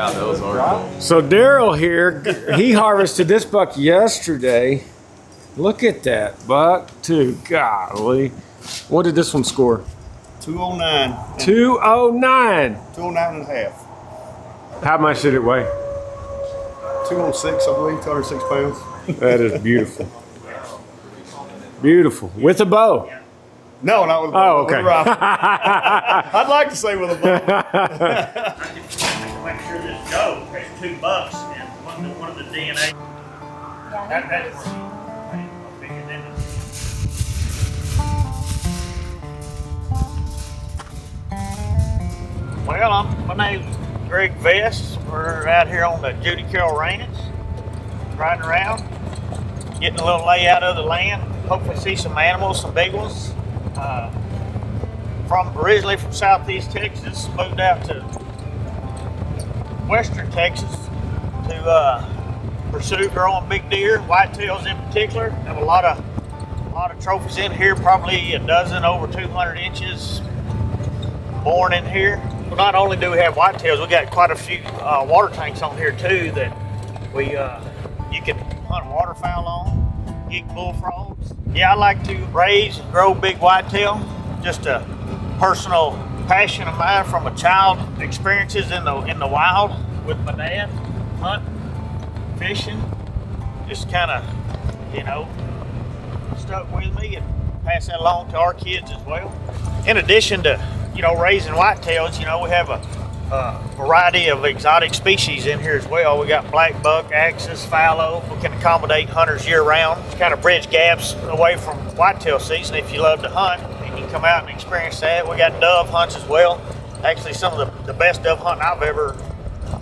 Yeah, those are cool. So Daryl here, he harvested this buck yesterday. Look at that buck too. Golly. What did this one score? 209. 209. 209 and a half. How much did it weigh? 206, I believe, 206 pounds. That is beautiful. Beautiful. With a bow. No, not with a bow. Oh, okay. With a rifle. I'd like to say with a bow. I just want to make sure this goes. It's $2 and one of the DNA. That's well, my name's Greg Vest. We're out here on the Judy Carol Ranch, riding around, getting a little layout of the land. Hopefully see some animals, some big ones. Originally from southeast Texas, moved out to western Texas to pursue growing big deer, whitetails in particular. Have a lot of trophies in here, probably a dozen over 200 inches born in here. Well, not only do we have whitetails, we got quite a few water tanks on here too that we you can hunt waterfowl on, geek bullfrogs. Yeah, I like to raise and grow big whitetail. Just a personal passion of mine from a child. Experiences in the wild with my dad, hunting, fishing, just kind of stuck with me and pass that along to our kids as well. In addition to raising whitetails, we have a variety of exotic species in here as well. We got black buck, axis, fallow. We can accommodate hunters year-round. Kind of bridge gaps away from whitetail season if you love to hunt, and you can come out and experience that. We got dove hunts as well. Actually, some of the best dove hunting I've ever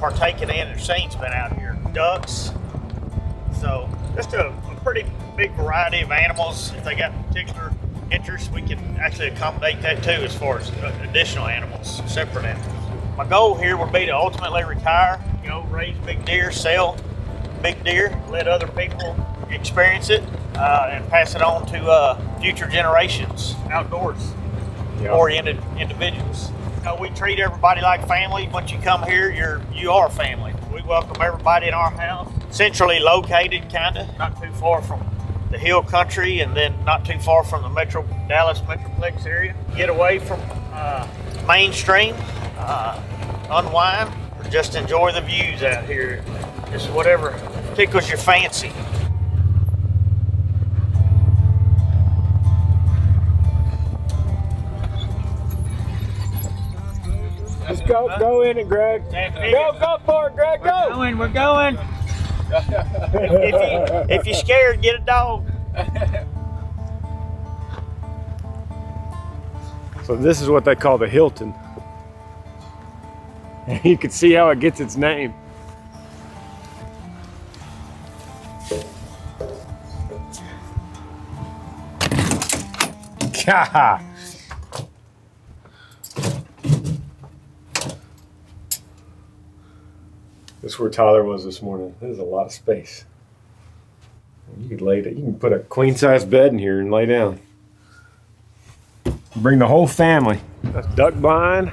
partaken in or seen's been out here. Ducks. So just a pretty big variety of animals. If they got particular interest, we can actually accommodate that too, as far as additional animals, separate animals. My goal here would be to ultimately retire, raise big deer, sell big deer, let other people experience it, and pass it on to future generations, outdoors oriented individuals. We treat everybody like family. Once you come here, you are family. We welcome everybody in our house. Centrally located, kinda, not too far from the Hill Country, and then not too far from the Dallas Metroplex area. Get away from mainstream, unwind, or just enjoy the views out here. Just whatever tickles your fancy. Let's go in it, Greg. Go for it, Greg, go! We're going. If you're scared, get a dog. So this is what they call the Hilton. You can see how it gets its name. God. This is where Tyler was this morning. There's a lot of space. You could you can put a queen size bed in here and lay down. Bring the whole family. That's duck blind.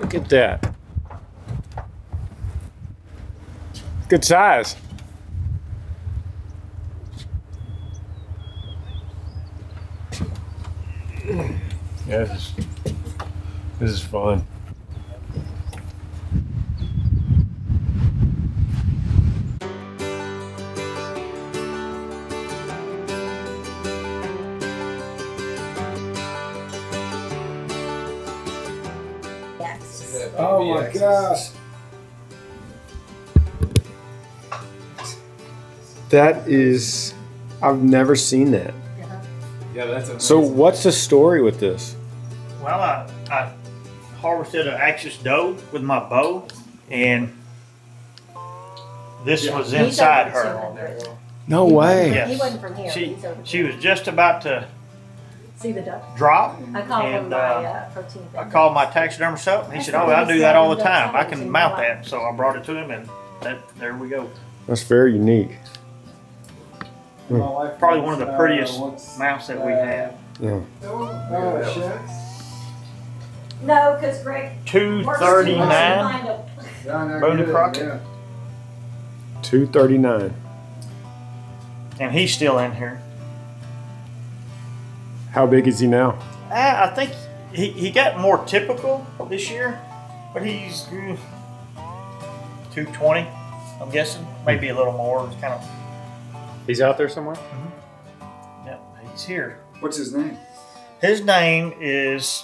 Look at that. Good size. Yeah, this is fun. Oh my gosh. That is, I've never seen that. Yeah, that's amazing. So what's the story with this? Well, I harvested an axis doe with my bow, and this was inside her. No way. Yes. He wasn't from here. She was just about to see the duck drop. I called my taxidermist up, and he said, "Oh, I do that all the time. I can mount that." So I brought it to him, and there we go. That's very unique. Probably one of the prettiest mounts that we have. Yeah. No, because Greg. 239. Boone Crockett. Yeah. 239. And he's still in here. How big is he now? I think he got more typical this year, but he's 220. I'm guessing maybe a little more. It's kind of. He's out there somewhere. Mm-hmm. Yep, he's here. What's his name? His name is,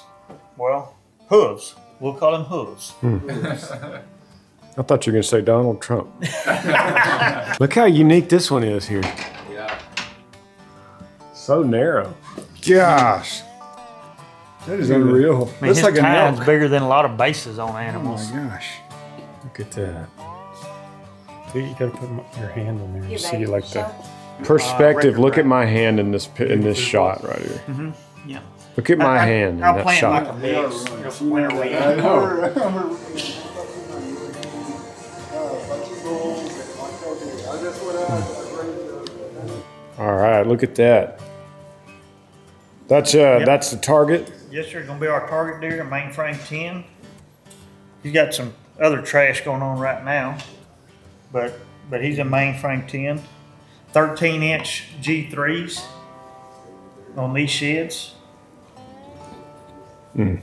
well, Hooves. We'll call him Hooves. Hmm. I thought you were going to say Donald Trump. Look how unique this one is here. Yeah. So narrow. Gosh. That is unreal. I mean, that's like a time's bigger than a lot of bases on animals. Oh my gosh. Look at that. Dude, you got to put your hand on there to see like that. Perspective. Look at my hand in this shot right here. Mm-hmm. Yeah. Look at my hand in that shot. Like I know. All right, look at that. That's the target. Yes, sir. It's gonna be our target deer, mainframe 10. He's got some other trash going on right now, but he's a mainframe 10. 13-inch G3s on these sheds. Mm.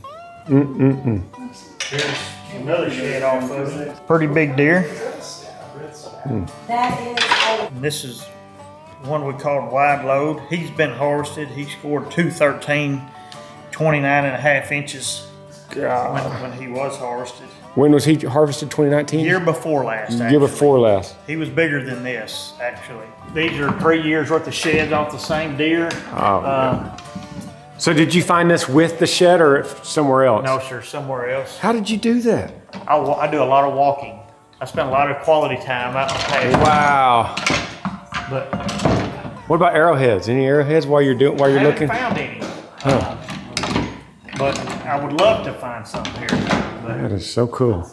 There's another shed off of it. Pretty big deer. Mm. And this is one we called wide load. He's been harvested. He scored 213, 29.5 inches when he was harvested. When was he harvested? 2019? Year before last, actually. Year before last. He was bigger than this, actually. These are 3 years worth of sheds off the same deer. Oh, yeah. So did you find this with the shed or somewhere else? No, sir, somewhere else. How did you do that? I do a lot of walking. I spend a lot of quality time out in the pasture. Wow. But what about arrowheads? Any arrowheads while you're looking? I haven't found any. Huh. But I would love to find some here. That is so cool.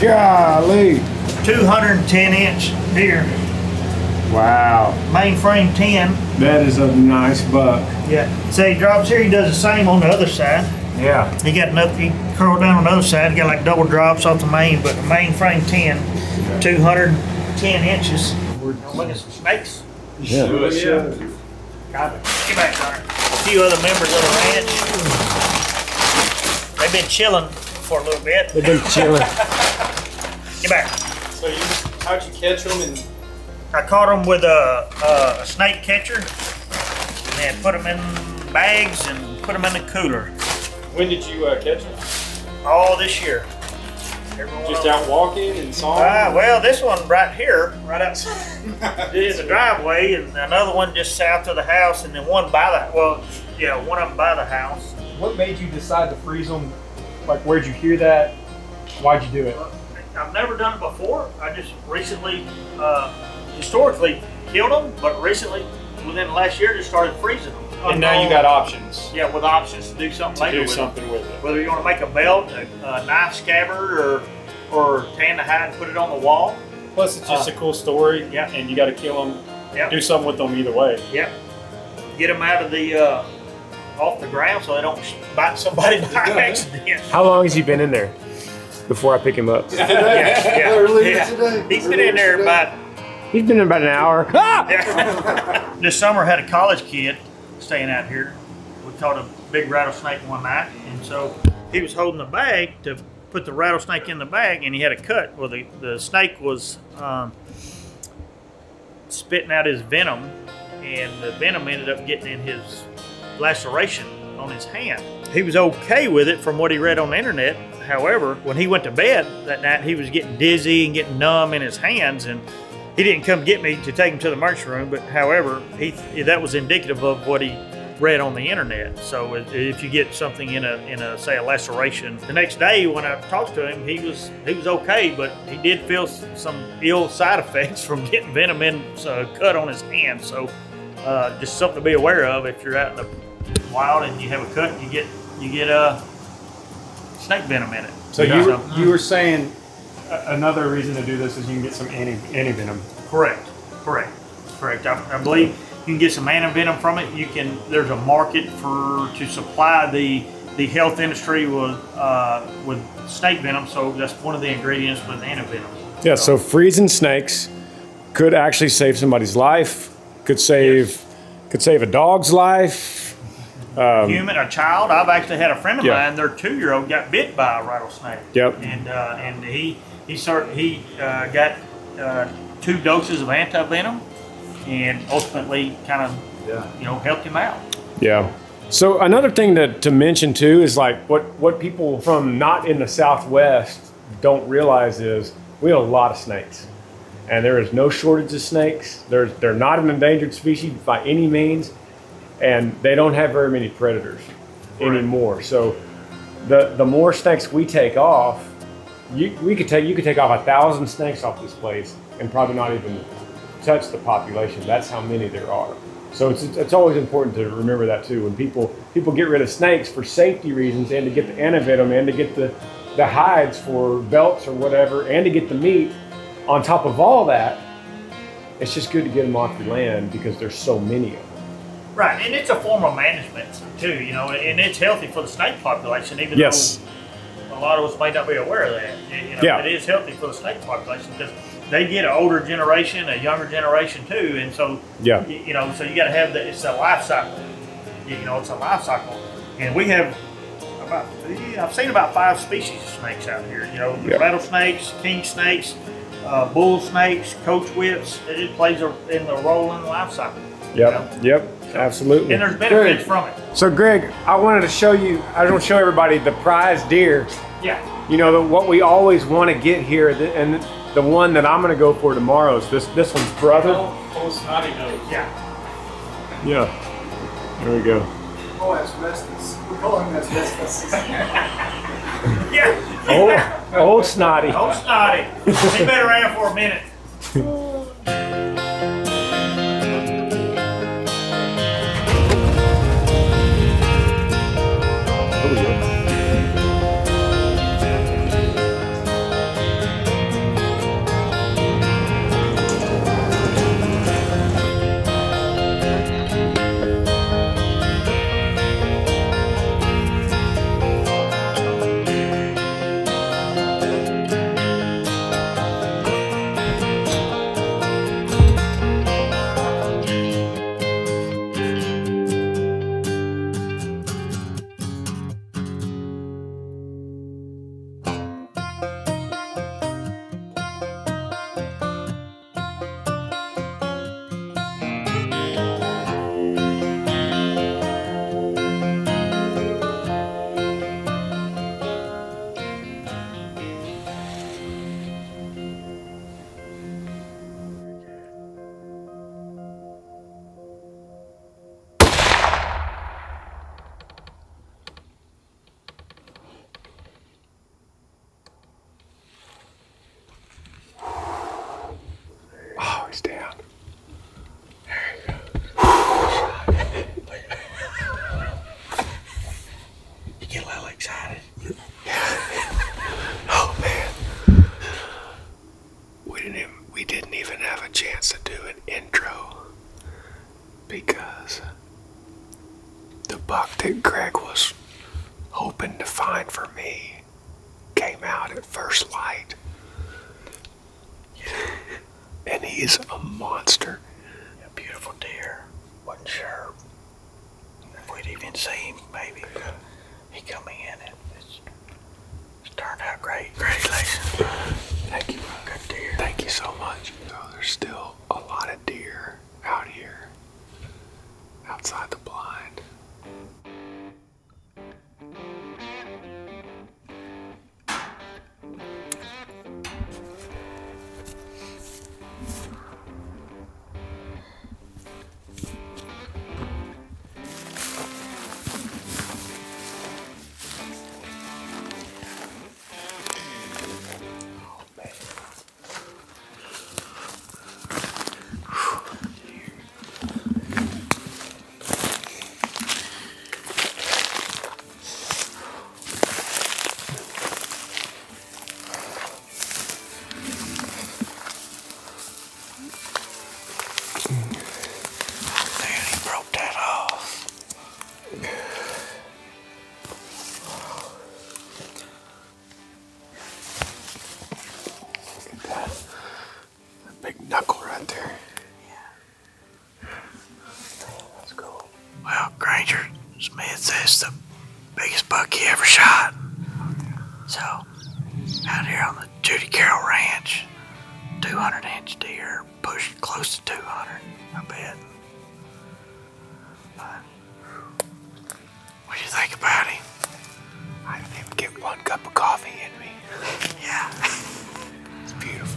Golly. 210-inch deer. Wow. Mainframe 10. That is a nice buck. Yeah. So he drops here, he does the same on the other side. Yeah. He got enough, he curled down on the other side, he got like double drops off the main, but the mainframe 10, yeah. 210 inches. We're looking at some snakes. Yeah. Sure, yeah. Sure. Got it. Get back, Connor. A few other members of the ranch. They've been chilling for a little bit. They've been chilling. Get back. So how'd you catch them? I caught them with a snake catcher, and then put them in bags and put them in the cooler. When did you catch them? All this year. Everyone just out walking and sawing? Well, this one right here, right outside, is a driveway, and another one just south of the house, and then one by the, well, yeah, one of them by the house. What made you decide to freeze them? Like, where'd you hear that? Why'd you do it? I've never done it before. I just recently, historically killed them, but recently, within the last year, just started freezing them. And now you got options. Yeah, with options to do something later with it. Whether you want to make a belt, a knife scabbard, or tan the hide and put it on the wall. Plus, it's just a cool story. Yeah. And you got to kill them. Yeah. Do something with them either way. Yep. Get them out of the off the ground so they don't bite somebody by accident. How long has he been in there before I pick him up? Today. He's been in there about. He's been in about an hour. Ah! This summer I had a college kid staying out here. We caught a big rattlesnake one night, and so he was holding the bag to put the rattlesnake in the bag, and he had a cut where the snake was spitting out his venom, and the venom ended up getting in his laceration on his hand. He was okay with it from what he read on the internet. However, when he went to bed that night, he was getting dizzy and getting numb in his hands, and he didn't come get me to take him to the emergency room, but however, that was indicative of what he read on the internet. So if you get something in a say a laceration, the next day when I talked to him, he was okay, but he did feel some ill side effects from getting venom in a cut on his hand. So just something to be aware of if you're out in the wild and you have a cut, you get snake venom in it. So you were saying Another reason to do this is you can get some antivenom. Correct. I believe you can get some antivenom from it. You can. There's a market to supply the health industry with snake venom. So that's one of the ingredients with antivenom. Yeah. So freezing snakes could actually save somebody's life. Could save a dog's life. A child. I've actually had a friend of mine. Their 2-year-old got bit by a rattlesnake. Yep. And he got 2 doses of antivenom, and ultimately kind of helped him out. Yeah. So another thing to mention too is like what people from not in the Southwest don't realize is we have a lot of snakes, and there is no shortage of snakes. They're not an endangered species by any means, and they don't have very many predators anymore. So the more snakes we take off, you could take off 1,000 snakes off this place and probably not even touch the population. That's how many there are. So it's always important to remember that too. When people get rid of snakes for safety reasons and to get the antivenom and to get the hides for belts or whatever and to get the meat, on top of all that, it's just good to get them off your land because there's so many of them. Right, and it's a form of management too, and it's healthy for the snake population, even though a lot of us might not be aware of that. It is healthy for the snake population because they get an older generation, a younger generation too, and so so you got to have that. It's a life cycle, it's a life cycle, and we have I've seen about 5 species of snakes out here. Rattlesnakes, king snakes, bull snakes, coach whips. It plays in the role in the life cycle. Absolutely. And there's benefits from it. So Greg, I wanted to show you. I want to show everybody the prize deer. Yeah. What we always want to get here, and the one that I'm going to go for tomorrow is this one's brother. Oh, snotty nose. Yeah. Yeah. There we go. Oh, asbestos. We're calling him asbestos. Yeah. Old snotty. Old snotty. He better ran for a minute. this man says the biggest buck he ever shot. So, out here on the Judy Carol Ranch, 200-inch deer, pushed close to 200, I bet. What do you think about him? I didn't even get one cup of coffee in me. Yeah. It's beautiful.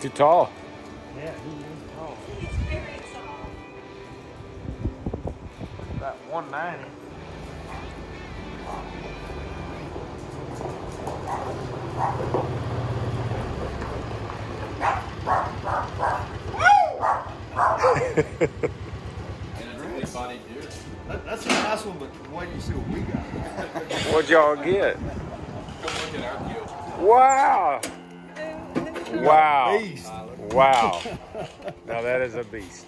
Too tall. Yeah, he is tall. He's very tall. About 190. And it's a big body deer. That's a nice one, but the one you see what we got. What'd y'all get? Come look at our kill. Wow. Wow. Beast. Wow. Now that is a beast.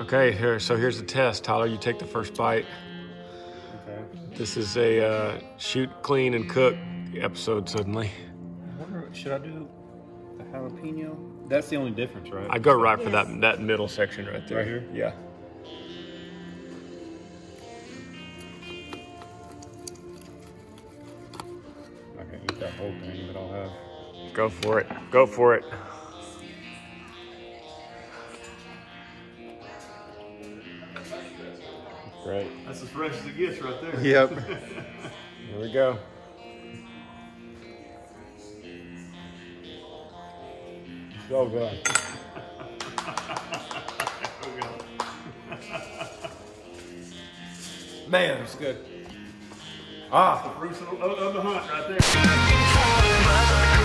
Okay, here's the test, Tyler. You take the first bite. Okay. This is a shoot, clean, and cook episode suddenly. I wonder, should I do a jalapeno? That's the only difference, right? I go right for that middle section right there. Right here? Yeah. I can eat that whole thing, but I'll have. Go for it. Go for it. Great. That's as fresh as it gets right there. Yep. Here we go. So good. Man, it's good. Ah, the fruits of the hunt right there.